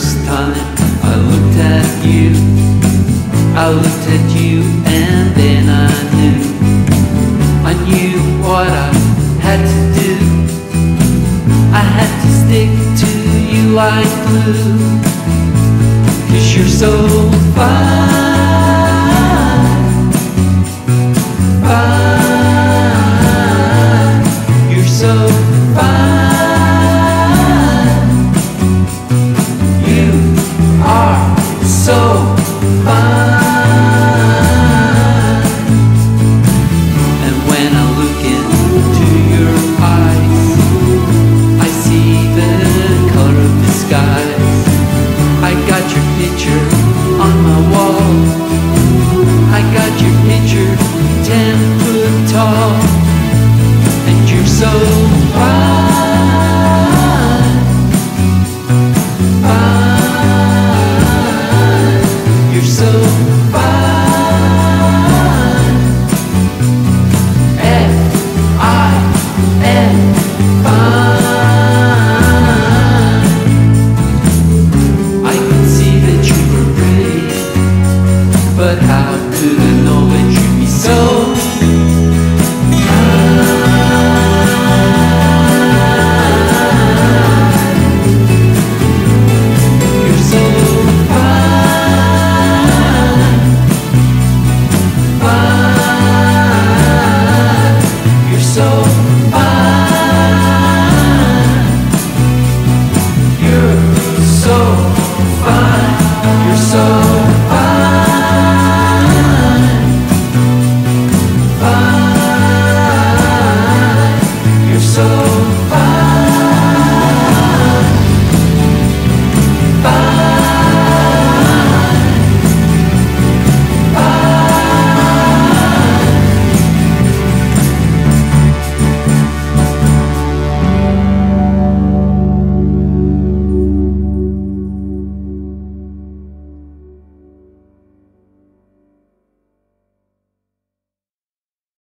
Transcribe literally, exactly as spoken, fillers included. first time I looked at you, I looked at you and then I knew, I knew what I had to do. I had to stick to you like glue, 'cause you're so fine.